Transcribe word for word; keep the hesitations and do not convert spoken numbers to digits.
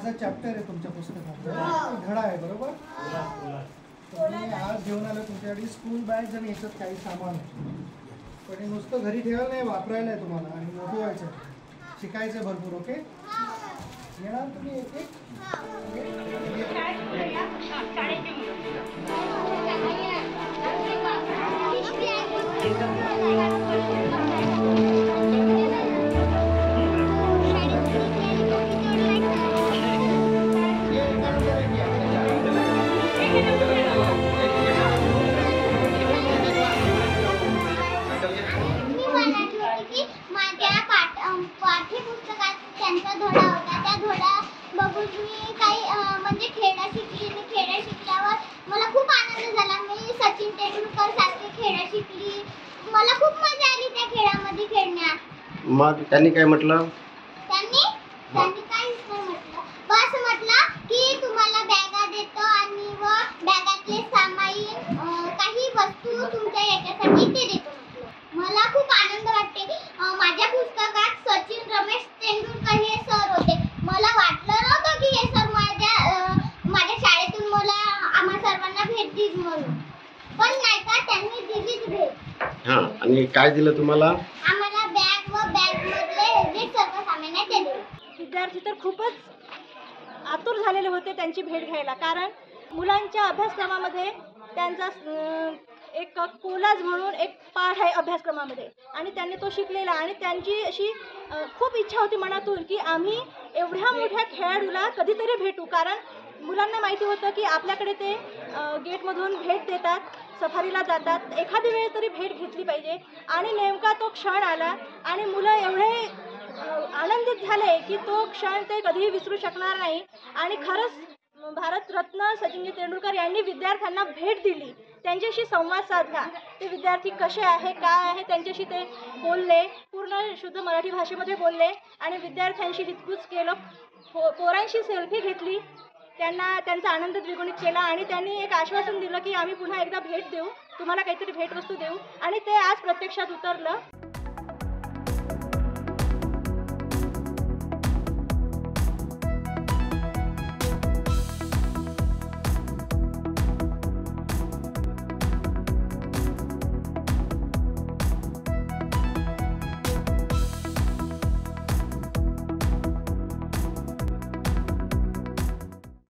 असा चैप्टर है तुमच्या पुस्तकात धडा आहे बरोबर। तुम्ही आज घेऊन आलो तुमच्यासाठी स्कूल बॅग आणि याच्यात काही सामान आहे, पण हे नुसतं घरी ठेवायला नाही, वापरायला आहे तुम्हाला आणि मोठं व्हायचं शिकायचं भरपूर। ओके येणार तुम्ही एक एक सचिन तेंडुलकर सारखे खेळ शिकली, मला खूप मजा आली त्या खेळामध्ये खेळण्यात। मग त्यांनी काय म्हटलं? त्यांनी त्यांनी काहीच नाही म्हटलं, बस म्हटलं की तुम्हाला बॅगा देतो आणि व बॅगातले सामान काही वस्तू तुमच्या याच्यासाठी ते देतो म्हटलं। मला खूप आनंद वाटते। माझ्या पुस्तकात सचिन रमेश तेंडुलकर हे सर होते। मला वाटलं नव्हतं की हे सर माझ्या माझ्या शाळेतून मला आम्हा सर्वांना भेट देईल म्हणून, पण नाहीका त्यांनी दिलीच भेट। हां आणि काय दिलं तुम्हाला? आम्हाला बॅग व बॅग मधले जे सर्व सामान आहे ते दिले। विद्यार्थी तर खूपच आतुर झालेले होते त्यांची भेट घ्यायला, कारण मुलांच्या अभ्यासक्रमामध्ये त्यांचा एक कोलाज म्हणून एक पाठ आहे अभ्यासक्रमामध्ये आणि त्यांनी तो शिकलेला आणि त्यांची अशी खूप इच्छा होती मनातून की आम्ही एवढ्या मोठ्या खेळाडूला कधीतरी भेटू, कारण मुलांना माहिती होतं की आपल्याकडे ते गेटमधून भेट देतात, सफारीला जातात, एखादी वेळ तरी भेट घेतली पाहिजे आणि नेमका तो क्षण आला आणि मुलं एवढे आनंदित झाले की तो क्षण ते कधीही विसरू शकणार नाही। आणि खरंच भारतरत्न सचिनजी तेंडुलकर यांनी विद्यार्थ्यांना भेट दिली, त्यांच्याशी संवाद साधला, ते विद्यार्थी कसे आहे काय आहे त्यांच्याशी ते बोलले, पूर्ण शुद्ध मराठी भाषेमध्ये बोलले आणि विद्यार्थ्यांशी हितगुज केलं, पो पोरांशी सेल्फी घेतली, त्यांना त्यांचा आनंद द्विगुणित केला आणि त्यांनी एक आश्वासन दिलं की आम्ही पुन्हा एकदा भेट देऊ, तुम्हाला काहीतरी भेटवस्तू देऊ आणि ते आज प्रत्यक्षात उतरलं।